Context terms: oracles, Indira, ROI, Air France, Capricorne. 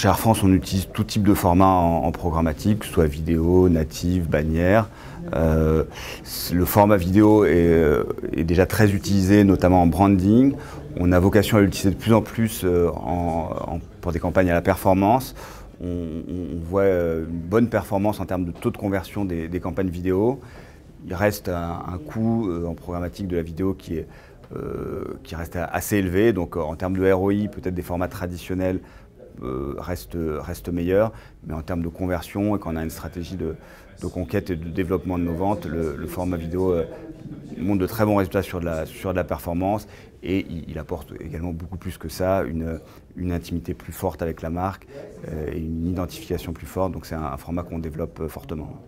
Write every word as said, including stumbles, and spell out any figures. chez Air France, on utilise tout type de format en, en programmatique, que ce soit vidéo, native, bannière. Euh, le format vidéo est, est déjà très utilisé, notamment en branding. On a vocation à l'utiliser de plus en plus en, en, pour des campagnes à la performance. On, on voit une bonne performance en termes de taux de conversion des, des campagnes vidéo. Il reste un, un coût en programmatique de la vidéo qui, est, euh, qui reste assez élevé. Donc en termes de R O I, peut-être des formats traditionnels euh, restent, restent meilleurs. Mais en termes de conversion, et quand on a une stratégie de, de conquête et de développement de nos ventes, le, le format vidéo euh, montre de très bons résultats sur de la, sur de la performance. Et il, il apporte également beaucoup plus que ça, une, une intimité plus forte avec la marque euh, et une identification plus forte. Donc c'est un, un format qu'on développe euh, fortement.